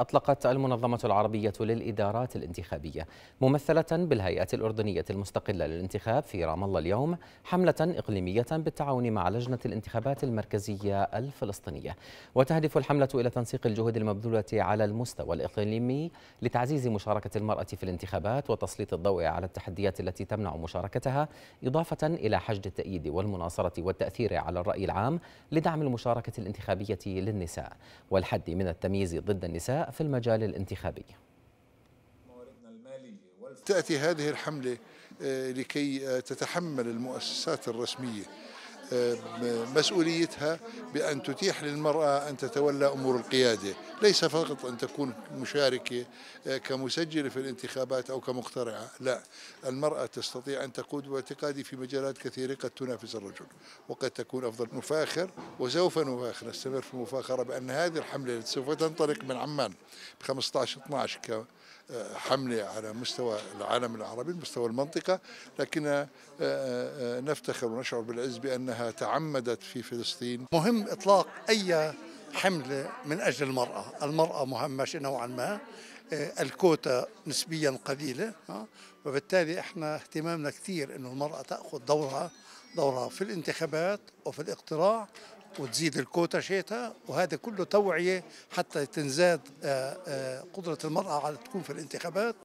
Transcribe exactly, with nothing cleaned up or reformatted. أطلقت المنظمة العربية للإدارات الانتخابية ممثلة بالهيئة الأردنية المستقلة للانتخاب في رام الله اليوم حملة إقليمية بالتعاون مع لجنة الانتخابات المركزية الفلسطينية، وتهدف الحملة إلى تنسيق الجهود المبذولة على المستوى الإقليمي لتعزيز مشاركة المرأة في الانتخابات وتسليط الضوء على التحديات التي تمنع مشاركتها، إضافة إلى حشد التأييد والمناصرة والتأثير على الرأي العام لدعم المشاركة الانتخابية للنساء والحد من التمييز ضد النساء في المجال الانتخابي. تأتي هذه الحملة لكي تتحمل المؤسسات الرسمية مسؤوليتها بأن تتيح للمرأة أن تتولى أمور القيادة، ليس فقط أن تكون مشاركة كمسجلة في الانتخابات أو كمقترعة، لا، المرأة تستطيع أن تقود، واعتقادي في مجالات كثيرة قد تنافس الرجل وقد تكون أفضل. نفاخر وسوف نفاخر، نستمر في المفاخرة بأن هذه الحملة التي سوف تنطلق من عمان ب خمسة عشر اثنا عشر كحملة على مستوى العالم العربي، مستوى المنطقة، لكن نفتخر ونشعر بالعز بأن تعمدت في فلسطين. مهم إطلاق أي حملة من أجل المرأة، المرأة مهمشة نوعا ما، الكوتا نسبيا قليلة، وبالتالي احنا اهتمامنا كثير أنه المرأة تأخذ دورها دورها في الانتخابات وفي الاقتراع وتزيد الكوتا شيتها، وهذا كله توعية حتى تنزاد قدرة المرأة على تكون في الانتخابات.